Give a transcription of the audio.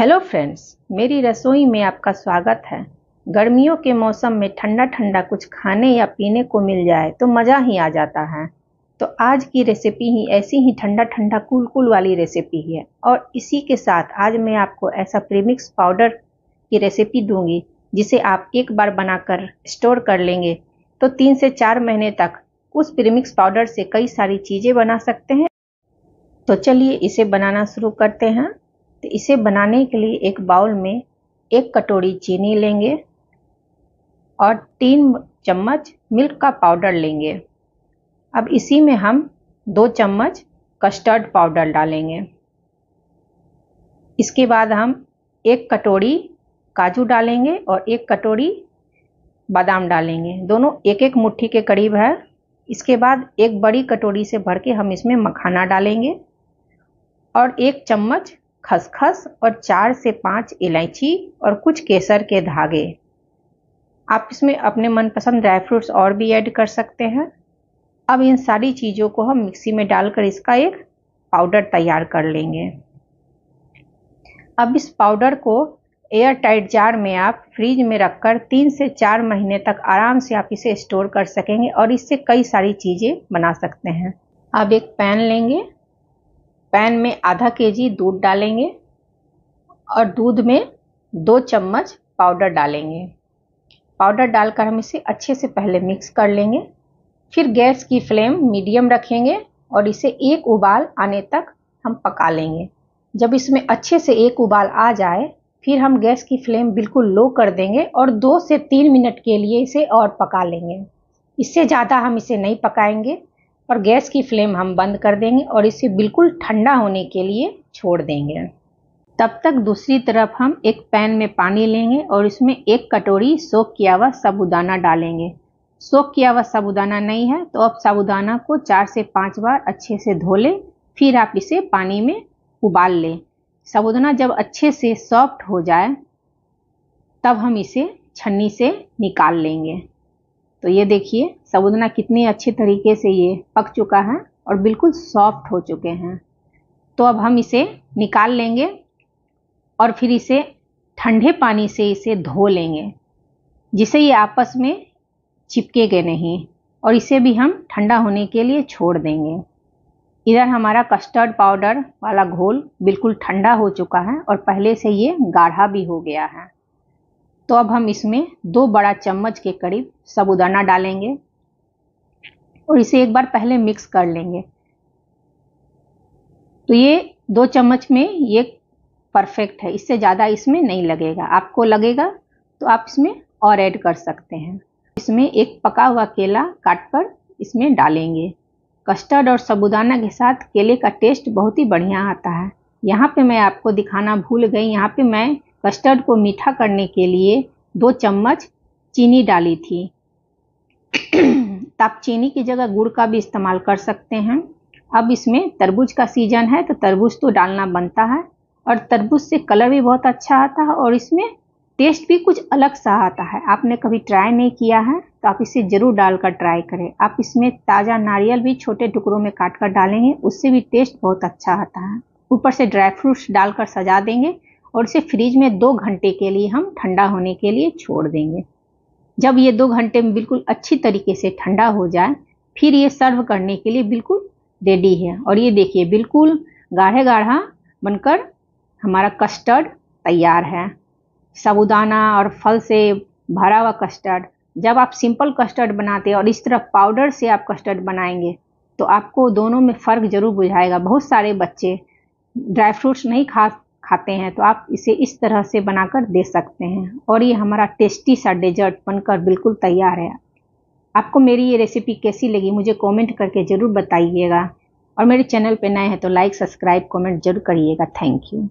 Hello friends, मेरी रसोई में आपका स्वागत है। गर्मियों के मौसम में ठंडा ठंडा कुछ खाने या पीने को मिल जाए तो मज़ा ही आ जाता है। तो आज की रेसिपी ही ऐसी ही ठंडा ठंडा कुलकुल वाली रेसिपी है। और इसी के साथ आज मैं आपको ऐसा प्रीमिक्स पाउडर की रेसिपी दूंगी जिसे आप एक बार बनाकर स्टोर कर लेंगे तो 3 से 4 महीने तक उस प्रीमिक्स पाउडर से कई सारी चीज़ें बना सकते हैं। तो चलिए इसे बनाना शुरू करते हैं। तो इसे बनाने के लिए एक बाउल में 1 कटोरी चीनी लेंगे और 3 चम्मच मिल्क का पाउडर लेंगे। अब इसी में हम 2 चम्मच कस्टर्ड पाउडर डालेंगे। इसके बाद हम 1 कटोरी काजू डालेंगे और 1 कटोरी बादाम डालेंगे। दोनों 1-1 मुट्ठी के करीब है। इसके बाद 1 बड़ी कटोरी से भर के हम इसमें मखाना डालेंगे और 1 चम्मच खसखस और 4 से 5 इलायची और कुछ केसर के धागे। आप इसमें अपने मनपसंद ड्राई फ्रूट्स और भी ऐड कर सकते हैं। अब इन सारी चीज़ों को हम मिक्सी में डालकर इसका एक पाउडर तैयार कर लेंगे। अब इस पाउडर को एयर टाइट जार में आप फ्रीज में रखकर 3 से 4 महीने तक आराम से आप इसे स्टोर कर सकेंगे और इससे कई सारी चीज़ें बना सकते हैं। अब एक पैन लेंगे, पैन में आधा केजी दूध डालेंगे और दूध में 2 चम्मच पाउडर डालेंगे। पाउडर डालकर हम इसे अच्छे से पहले मिक्स कर लेंगे। फिर गैस की फ्लेम मीडियम रखेंगे और इसे 1 उबाल आने तक हम पका लेंगे। जब इसमें अच्छे से 1 उबाल आ जाए फिर हम गैस की फ्लेम बिल्कुल लो कर देंगे और 2 से 3 मिनट के लिए इसे और पका लेंगे। इससे ज़्यादा हम इसे नहीं पकाएंगे और गैस की फ्लेम हम बंद कर देंगे और इसे बिल्कुल ठंडा होने के लिए छोड़ देंगे। तब तक दूसरी तरफ हम एक पैन में पानी लेंगे और इसमें 1 कटोरी सोख किया हुआ साबूदाना डालेंगे। सोख किया हुआ साबूदाना नहीं है तो आप साबूदाना को 4 से 5 बार अच्छे से धो लें, फिर आप इसे पानी में उबाल लें। साबूदाना जब अच्छे से सॉफ्ट हो जाए तब हम इसे छन्नी से निकाल लेंगे। तो ये देखिए साबूदाना कितने अच्छे तरीके से ये पक चुका है और बिल्कुल सॉफ्ट हो चुके हैं। तो अब हम इसे निकाल लेंगे और फिर इसे ठंडे पानी से इसे धो लेंगे जिससे ये आपस में चिपकेंगे नहीं और इसे भी हम ठंडा होने के लिए छोड़ देंगे। इधर हमारा कस्टर्ड पाउडर वाला घोल बिल्कुल ठंडा हो चुका है और पहले से ये गाढ़ा भी हो गया है। तो अब हम इसमें 2 बड़ा चम्मच के करीब साबूदाना डालेंगे और इसे एक बार पहले मिक्स कर लेंगे। तो ये 2 चम्मच में ये परफेक्ट है, इससे ज़्यादा इसमें नहीं लगेगा। आपको लगेगा तो आप इसमें और ऐड कर सकते हैं। इसमें एक पका हुआ केला काट कर इसमें डालेंगे। कस्टर्ड और साबूदाना के साथ केले का टेस्ट बहुत ही बढ़िया आता है। यहाँ पे मैं आपको दिखाना भूल गई, यहाँ पे मैं कस्टर्ड को मीठा करने के लिए 2 चम्मच चीनी डाली थी। आप चीनी की जगह गुड़ का भी इस्तेमाल कर सकते हैं। अब इसमें तरबूज का सीजन है तो तरबूज तो डालना बनता है और तरबूज से कलर भी बहुत अच्छा आता है और इसमें टेस्ट भी कुछ अलग सा आता है। आपने कभी ट्राई नहीं किया है तो आप इसे ज़रूर डालकर ट्राई करें। आप इसमें ताज़ा नारियल भी छोटे टुकड़ों में काट कर डालेंगे, उससे भी टेस्ट बहुत अच्छा आता है। ऊपर से ड्राई फ्रूट्स डालकर सजा देंगे और इसे फ्रीज में 2 घंटे के लिए हम ठंडा होने के लिए छोड़ देंगे। जब ये 2 घंटे में बिल्कुल अच्छी तरीके से ठंडा हो जाए फिर ये सर्व करने के लिए बिल्कुल रेडी है। और ये देखिए बिल्कुल गाढ़े गाढ़ा बनकर हमारा कस्टर्ड तैयार है। साबूदाना और फल से भरा हुआ कस्टर्ड। जब आप सिंपल कस्टर्ड बनाते हैं और इस तरह पाउडर से आप कस्टर्ड बनाएंगे तो आपको दोनों में फ़र्क ज़रूर बुझाएगा। बहुत सारे बच्चे ड्राई फ्रूट्स नहीं खाते हैं तो आप इसे इस तरह से बनाकर दे सकते हैं और ये हमारा टेस्टी सा डेजर्ट बनकर बिल्कुल तैयार है। आपको मेरी ये रेसिपी कैसी लगी मुझे कमेंट करके ज़रूर बताइएगा और मेरे चैनल पे नए हैं तो लाइक, सब्सक्राइब, कमेंट जरूर करिएगा। Thank you.